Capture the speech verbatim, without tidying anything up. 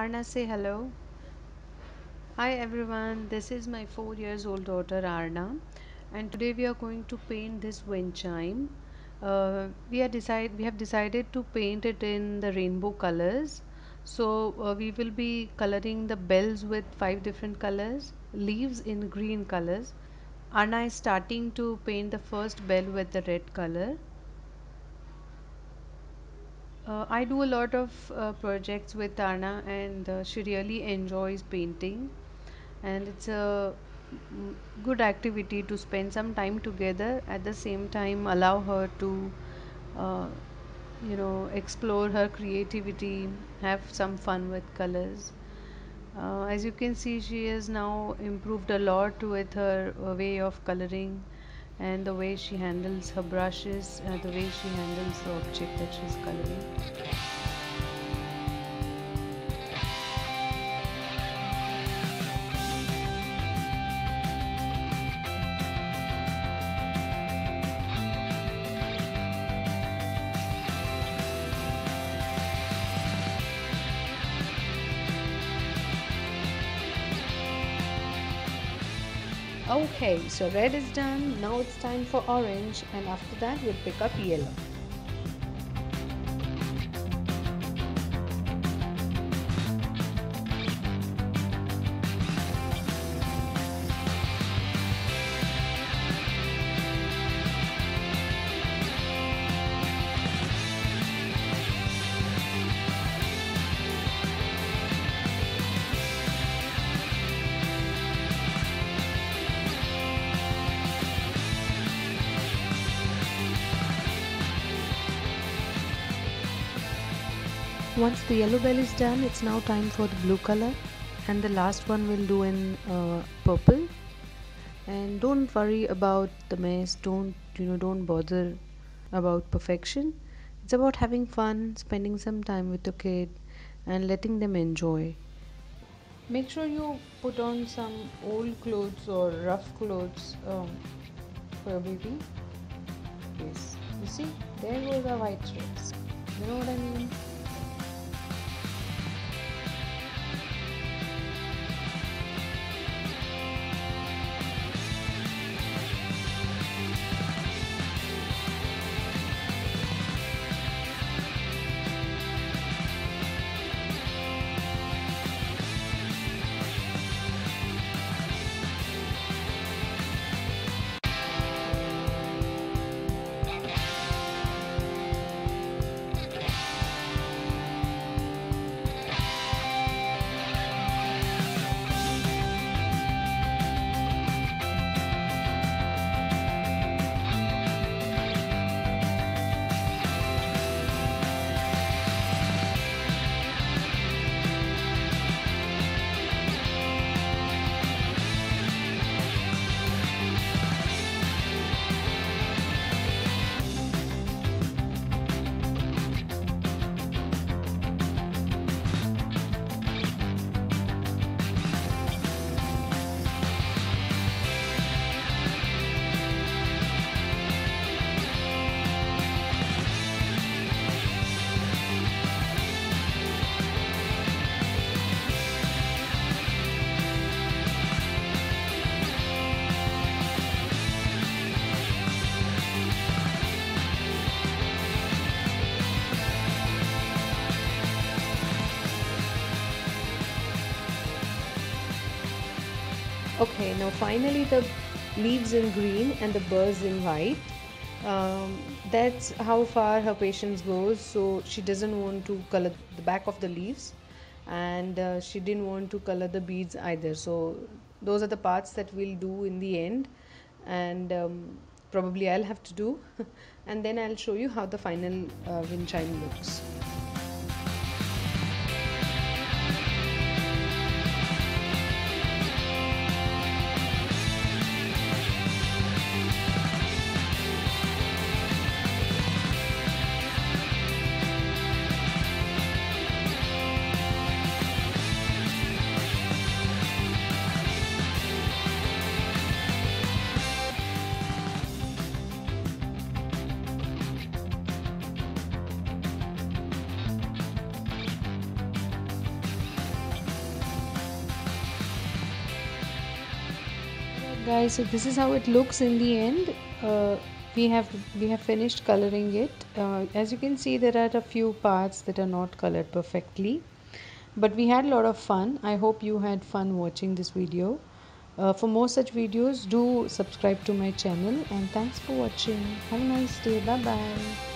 Aarna, say hello. Hi everyone, this is my four years old daughter Aarna, and today we are going to paint this wind chime. Uh, we, are decide we have decided to paint it in the rainbow colors. So uh, we will be coloring the bells with five different colors, leaves in green colors. Aarna is starting to paint the first bell with the red color. Uh, I do a lot of uh, projects with Aarna, and uh, she really enjoys painting, and it's a good activity to spend some time together. At the same time, allow her to uh, you know explore her creativity, have some fun with colors. Uh, as you can see, she has now improved a lot with her uh, way of coloring, and the way she handles her brushes, uh, the way she handles the object that she's coloring. Okay, so red is done. Now it's time for orange, and after that we'll pick up yellow. Once the yellow bell is done, it's now time for the blue color, and the last one we'll do in uh, purple. And don't worry about the mess, don't you know don't bother about perfection. It's about having fun, spending some time with your kid and letting them enjoy. Make sure you put on some old clothes or rough clothes um, for your baby. Yes, you see, there goes our white stripes. You know what I mean? Okay, now finally the leaves in green and the birds in white. Um, that's how far her patience goes, so she doesn't want to color the back of the leaves, and uh, she didn't want to color the beads either. So those are the parts that we'll do in the end, and um, probably I'll have to do and then I'll show you how the final uh, wind chime looks. Guys, so this is how it looks in the end. Uh, we have we have finished coloring it. Uh, as you can see, there are a few parts that are not colored perfectly, but we had a lot of fun. I hope you had fun watching this video. Uh, for more such videos, do subscribe to my channel, and thanks for watching. Have a nice day. Bye bye.